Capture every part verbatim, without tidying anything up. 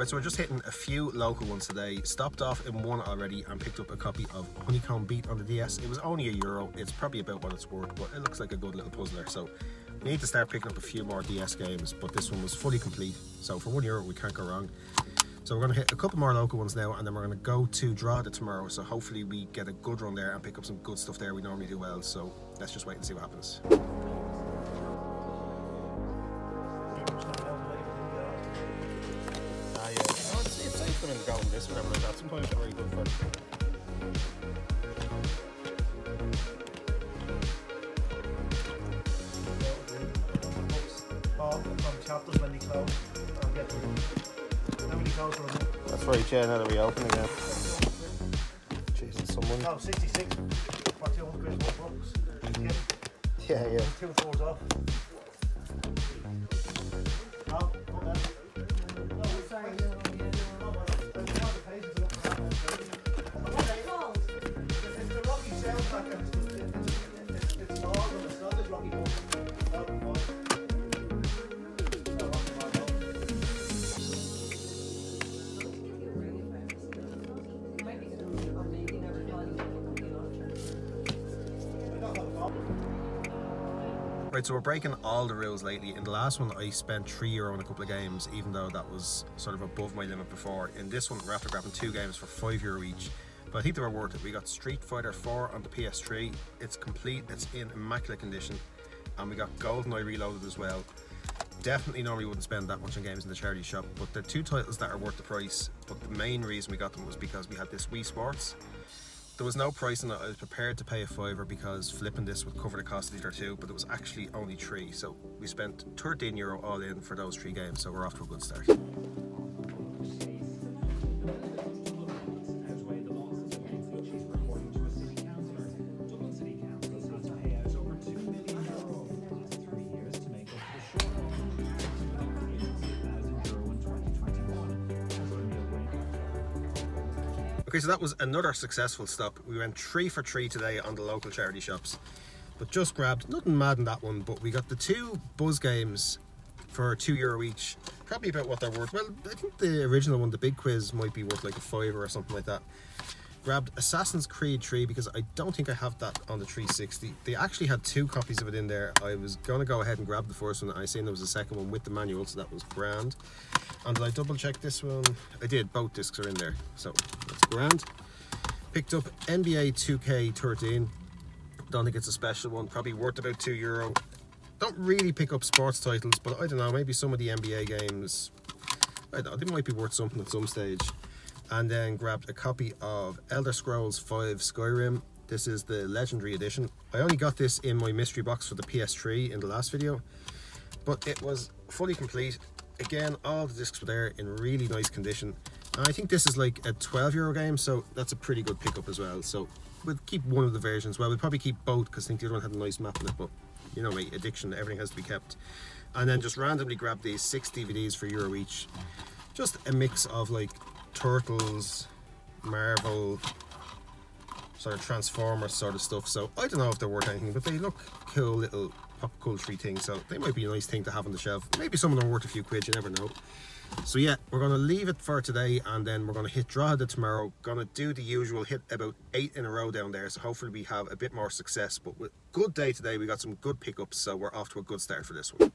Right, so we're just hitting a few local ones today. Stopped off in one already and picked up a copy of Honeycomb Beat on the D S. It was only a euro. It's probably about what it's worth, but it looks like a good little puzzler. So we need to start picking up a few more D S games, but this one was fully complete. So for one euro, we can't go wrong. So we're going to hit a couple more local ones now, and then we're going to go to Drogheda tomorrow. So hopefully we get a good run there and pick up some good stuff there. We normally do well, so let's just wait and see what happens. Sometimes it's very good for it. That's right, yeah, now that we open again. Jesus, someone. Oh, sixty-six. What's the old Christmas books? Yeah, yeah. Two fours off. Oh, no. Right, so we're breaking all the rules lately. In the last one, I spent three euro on a couple of games, even though that was sort of above my limit before. In this one, we're after grabbing two games for five euro each, but I think they were worth it. We got Street Fighter four on the P S three. It's complete, it's in immaculate condition, and we got GoldenEye Reloaded as well. Definitely normally wouldn't spend that much on games in the charity shop, but they're two titles that are worth the price. But the main reason we got them was because we had this Wii Sports. There was no price on it. I was prepared to pay a fiver because flipping this would cover the cost of the other two, but it was actually only three, so we spent thirteen euro all in for those three games, so we're off to a good start. Okay, so that was another successful stop. We went three for three today on the local charity shops, but just grabbed nothing mad in that one. But we got the two Buzz games for two euro each, probably about what they're worth. Well, I think the original one, the Big Quiz, might be worth like a fiver or something like that. Grabbed Assassin's Creed three because I don't think I have that on the three sixty. They actually had two copies of it in there. I was gonna go ahead and grab the first one, and I seen there was a second one with the manual, so that was grand. And did I double check this one? I did, both discs are in there, so that's grand. Picked up N B A two K thirteen. Don't think it's a special one, probably worth about two euro. Don't really pick up sports titles, but I don't know, maybe some of the N B A games, I don't know, they might be worth something at some stage. And then grabbed a copy of Elder Scrolls five Skyrim. This is the Legendary Edition. I only got this in my mystery box for the P S three in the last video, but it was fully complete. Again, all the discs were there in really nice condition. And I think this is like a twelve euro game, so that's a pretty good pickup as well. So we'll keep one of the versions. Well, we'll probably keep both because I think the other one had a nice map in it, but you know me, addiction, everything has to be kept. And then just randomly grabbed these six D V Ds for euro each. Just a mix of like Turtles, Marvel, sort of Transformers sort of stuff. So I don't know if they're worth anything, but they look cool little pop culture things, so they might be a nice thing to have on the shelf. Maybe some of them are worth a few quid, you never know. So yeah, we're going to leave it for today, and then we're going to hit Drogheda tomorrow. Going to do the usual, hit about eight in a row down there, so hopefully we have a bit more success. But with good day today, we got some good pickups, so we're off to a good start for this one.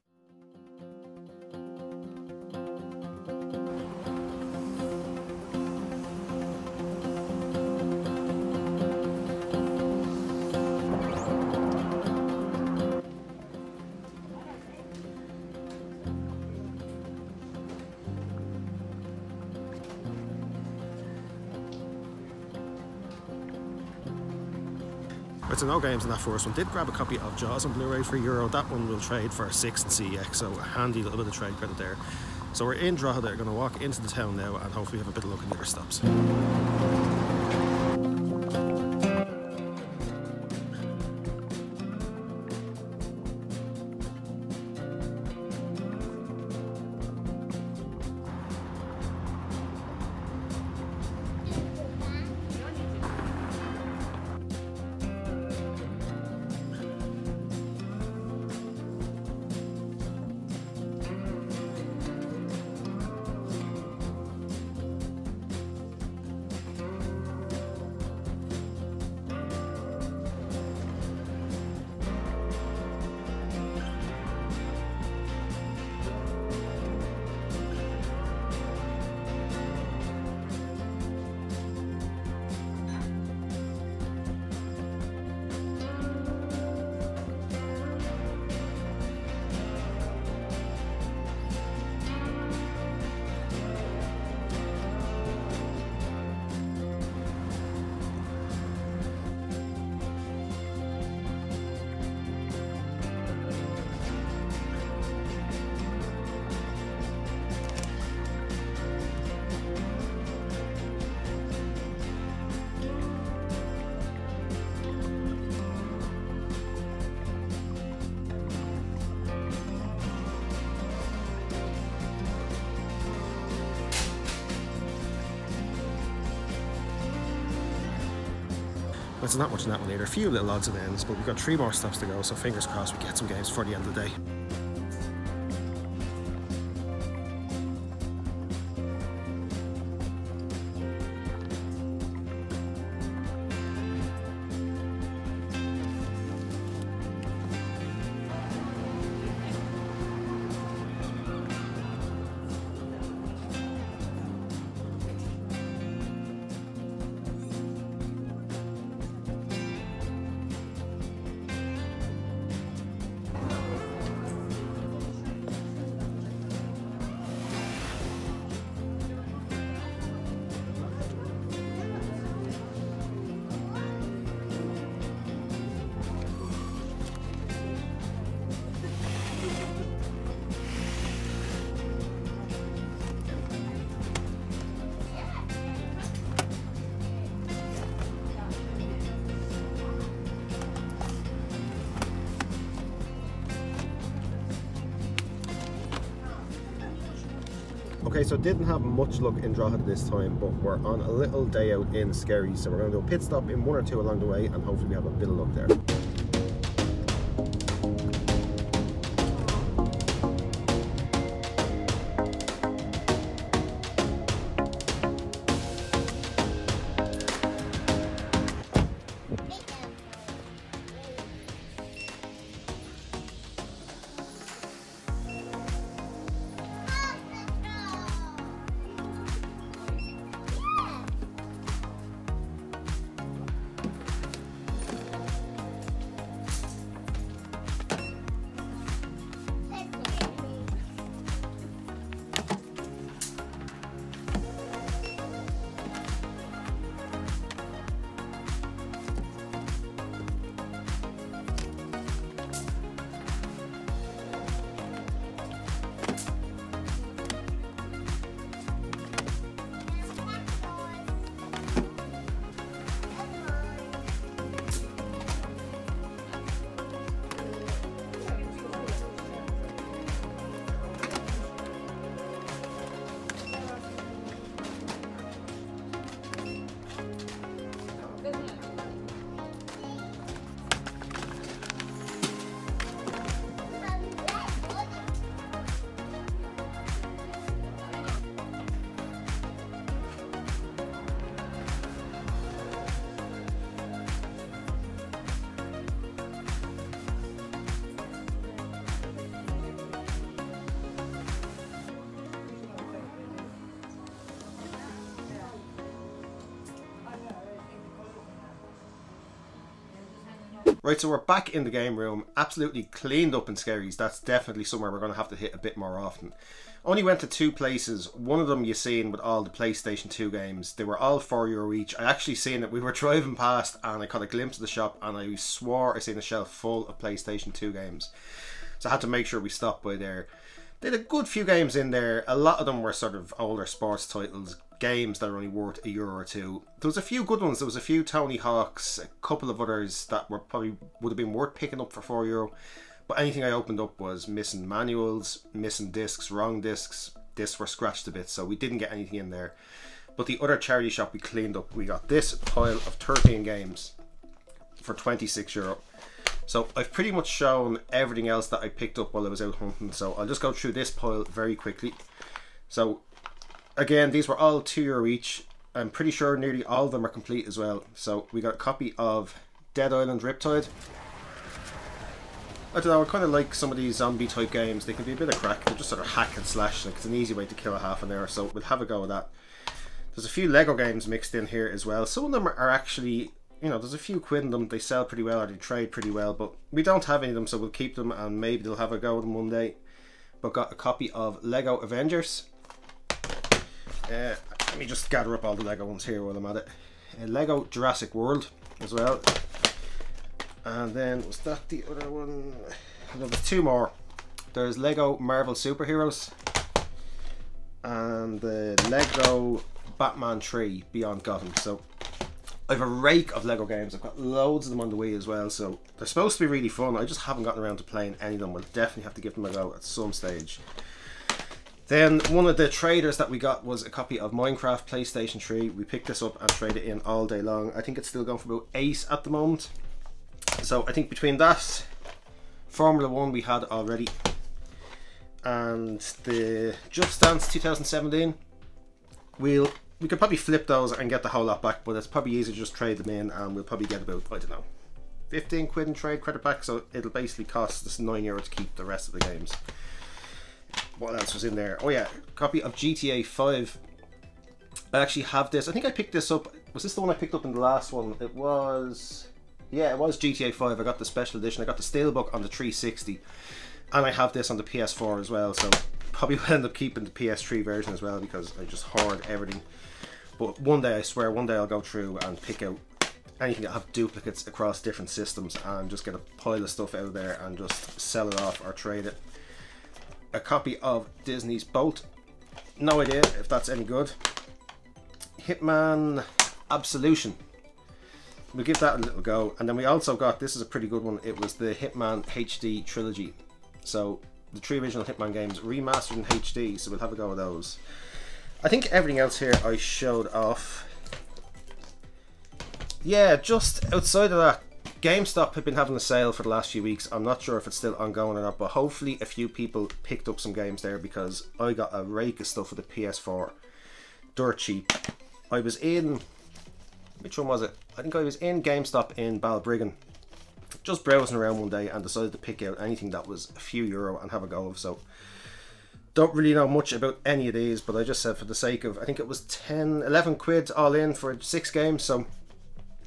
Right, so no games in that first one. Did grab a copy of Jaws on Blu-ray for a euro. That one will trade for six and C E X, so a handy little bit of trade credit there. So we're in Drogheda, we're going to walk into the town now and hopefully have a bit of luck in the other stops. It's not much in that one either. A few little odds and ends, but we've got three more stops to go, so fingers crossed we get some games for the end of the day. Okay, so didn't have much luck in Drogheda this time, but we're on a little day out in Skerry, so we're going to do a pit stop in one or two along the way, and hopefully we have a bit of luck there. Right, so we're back in the game room, absolutely cleaned up in Skerry's. That's definitely somewhere we're going to have to hit a bit more often. Only went to two places. One of them you've seen with all the PlayStation two games. They were all four euro each. I actually seen it. We were driving past and I caught a glimpse of the shop and I swore I seen a shelf full of PlayStation two games. So I had to make sure we stopped by there. They had a good few games in there. A lot of them were sort of older sports titles, games that are only worth a euro or two. There was a few good ones. There was a few Tony Hawks, a couple of others that were probably would have been worth picking up for four euro. But anything I opened up was missing manuals, missing discs, wrong discs. Discs were scratched a bit, so we didn't get anything in there. But the other charity shop we cleaned up, we got this pile of thirteen games for twenty-six euro. So I've pretty much shown everything else that I picked up while I was out hunting, so I'll just go through this pile very quickly. So again, these were all two euro each. I'm pretty sure nearly all of them are complete as well. So we got a copy of Dead Island Riptide. I don't know, I kind of like some of these zombie type games. They can be a bit of crack. They're just sort of hack and slash. Like, it's an easy way to kill a half an hour, so we'll have a go at that. There's a few Lego games mixed in here as well. Some of them are actually, you know, there's a few quid in them. They sell pretty well or they trade pretty well, but we don't have any of them, so we'll keep them and maybe they'll have a go at them one day. But got a copy of Lego Avengers. Uh, let me just gather up all the Lego ones here while I'm at it. Uh, Lego Jurassic World as well. And then, was that the other one? No, there's two more. There's Lego Marvel Superheroes. And the uh, Lego Batman three Beyond Gotham. So I have a rake of Lego games. I've got loads of them on the Wii as well, so they're supposed to be really fun. I just haven't gotten around to playing any of them. We'll definitely have to give them a go at some stage. Then one of the traders that we got was a copy of Minecraft PlayStation three. We picked this up and traded in all day long. I think it's still going for about eight at the moment. So I think between that, Formula One we had already, and the Just Dance twenty seventeen, we'll we could probably flip those and get the whole lot back, but it's probably easier to just trade them in, and we'll probably get about, I don't know, fifteen quid in trade credit back. So it'll basically cost us nine euro to keep the rest of the games. What else was in there? Oh yeah, copy of G T A five. I actually have this. I think I picked this up. Was this the one I picked up in the last one? It was... yeah, it was G T A five. I got the special edition. I got the steelbook on the three sixty. And I have this on the P S four as well. So probably will end up keeping the P S three version as well, because I just hoard everything. But one day, I swear, one day I'll go through and pick out anything that have duplicates across different systems and just get a pile of stuff out of there and just sell it off or trade it. A copy of Disney's Bolt. No idea if that's any good. Hitman Absolution. We'll give that a little go. And then we also got, this is a pretty good one, it was the Hitman H D Trilogy. So the three original Hitman games remastered in H D, so we'll have a go with those. I think everything else here I showed off. Yeah, just outside of that, GameStop have been having a sale for the last few weeks. I'm not sure if it's still ongoing or not, but hopefully a few people picked up some games there, because I got a rake of stuff for the P S four. Dirt cheap. I was in... which one was it? I think I was in GameStop in Balbriggan, just browsing around one day, and decided to pick out anything that was a few euro and have a go of. So don't really know much about any of these, but I just said for the sake of, I think it was ten, eleven quid all in for six games, so...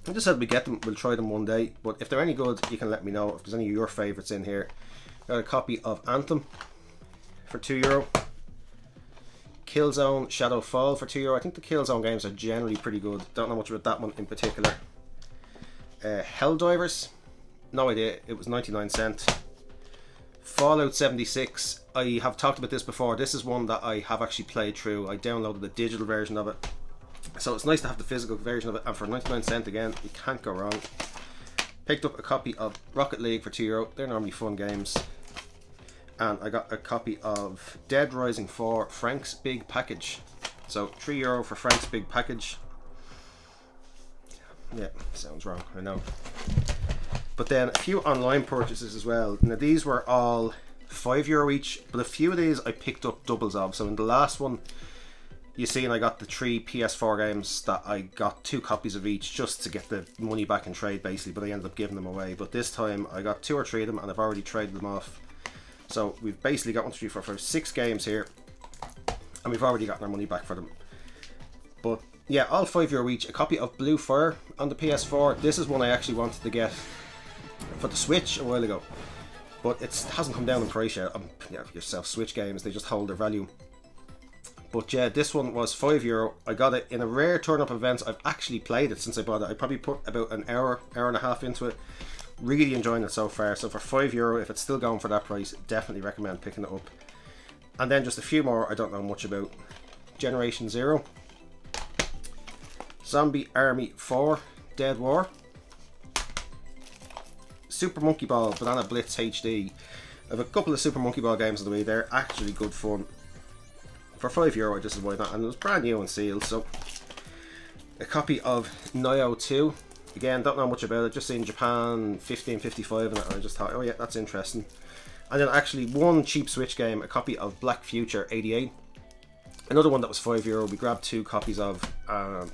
I just said we get them, we'll try them one day, but if they're any good, you can let me know if there's any of your favourites in here. Got a copy of Anthem for two euro. Killzone Shadow Fall for two euro. I think the Killzone games are generally pretty good. Don't know much about that one in particular. Uh, Helldivers. No idea. It was ninety-nine cents. Fallout seventy-six. I have talked about this before. This is one that I have actually played through. I downloaded the digital version of it. So it's nice to have the physical version of it, and for ninety-nine cents again, you can't go wrong. Picked up a copy of Rocket League for two euro. They're normally fun games. And I got a copy of Dead Rising four, Frank's Big Package. So three euro for Frank's Big Package. Yeah, sounds wrong, I know. But then a few online purchases as well. Now these were all five euro each, but a few of these I picked up doubles of. So in the last one, you see, and I got the three P S four games that I got two copies of each just to get the money back in trade basically, but I ended up giving them away. But this time I got two or three of them and I've already traded them off. So we've basically got one, two, three, four, five, six games here, and we've already gotten our money back for them. But yeah, all five euro each. A copy of Blue Fire on the P S four. This is one I actually wanted to get for the Switch a while ago, but it hasn't come down in price yet. Um, yeah, yourself, Switch games, they just hold their value. But yeah, this one was five euro. I got it in a rare turn-up event. I've actually played it since I bought it. I probably put about an hour, hour and a half into it. Really enjoying it so far. So for five euro, if it's still going for that price, definitely recommend picking it up. And then just a few more I don't know much about. Generation Zero. Zombie Army four. Dead War. Super Monkey Ball Banana Blitz H D. I have a couple of Super Monkey Ball games on the way. They're actually good fun. For five euro, I just avoid that, and it was brand new and sealed. So a copy of Nioh two. Again, don't know much about it, just seen Japan fifteen fifty-five, and I just thought, oh yeah, that's interesting. And then actually one cheap Switch game, a copy of Black Future eighty-eight. Another one that was five euro, we grabbed two copies of and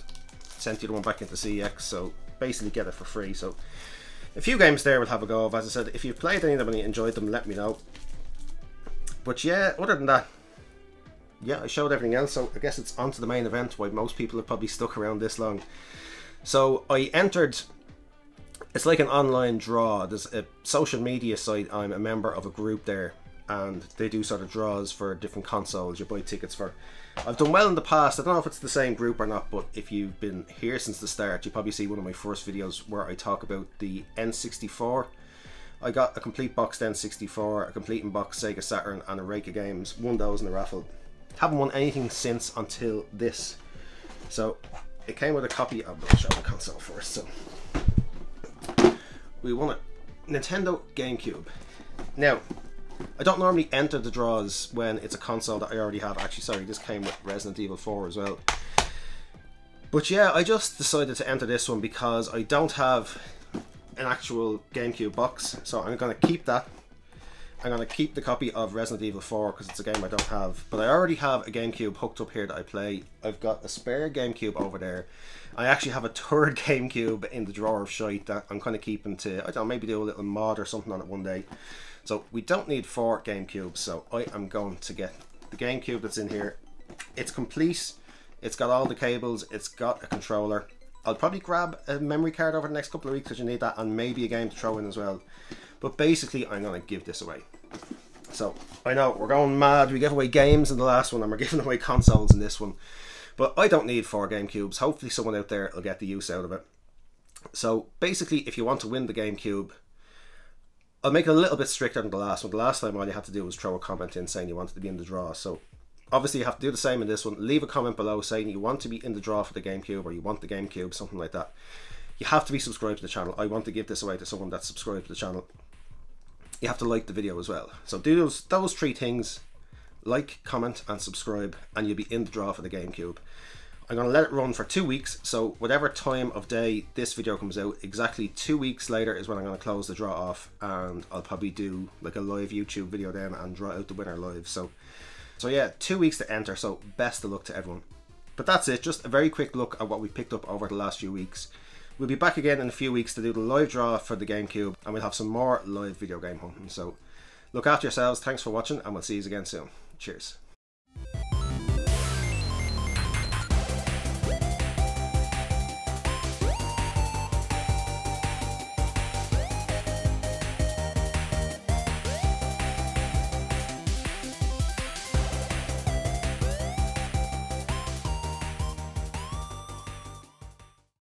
sent the other one back into C E X, so basically get it for free. So a few games there we'll have a go of. As I said, if you've played any of them and you enjoyed them, let me know. But yeah, other than that, yeah, I showed everything else, so I guess it's on to the main event, why most people have probably stuck around this long. So I entered, it's like an online draw. There's a social media site, I'm a member of a group there, and they do sort of draws for different consoles you buy tickets for. I've done well in the past, I don't know if it's the same group or not, but if you've been here since the start, you probably see one of my first videos where I talk about the N sixty-four. I got a complete boxed N sixty-four, a complete in-box Sega Saturn, and a rake of games, won those in the raffle. Haven't won anything since until this. So it came with a copy of, I'll show the console first. So we won a Nintendo GameCube. Now I don't normally enter the draws when it's a console that I already have. Actually, sorry, this came with Resident Evil four as well. But yeah, I just decided to enter this one because I don't have an actual GameCube box, so I'm going to keep that. I'm going to keep the copy of Resident Evil four because it's a game I don't have. But I already have a GameCube hooked up here that I play. I've got a spare GameCube over there. I actually have a third GameCube in the drawer of shite that I'm kind of keeping to, I don't know, maybe do a little mod or something on it one day. So we don't need four GameCubes, so I am going to get the GameCube that's in here. It's complete. It's got all the cables. It's got a controller. I'll probably grab a memory card over the next couple of weeks because you need that, and maybe a game to throw in as well. But basically, I'm going to give this away. So, I know, we're going mad. We gave away games in the last one, and we're giving away consoles in this one. But I don't need four GameCubes. Hopefully someone out there will get the use out of it. So, basically, if you want to win the GameCube, I'll make it a little bit stricter than the last one. The last time all you had to do was throw a comment in saying you wanted to be in the draw. So, obviously, you have to do the same in this one. Leave a comment below saying you want to be in the draw for the GameCube, or you want the GameCube, something like that. You have to be subscribed to the channel. I want to give this away to someone that's subscribed to the channel. You have to like the video as well. So do those, those three things. Like, comment, and subscribe, and you'll be in the draw for the GameCube. I'm going to let it run for two weeks, so whatever time of day this video comes out, exactly two weeks later is when I'm going to close the draw off, and I'll probably do like a live YouTube video then and draw out the winner live. So, so yeah, two weeks to enter, so best of luck to everyone. But that's it, just a very quick look at what we picked up over the last few weeks. We'll be back again in a few weeks to do the live draw for the GameCube, and we'll have some more live video game hunting. So look after yourselves, thanks for watching, and we'll see you again soon. Cheers.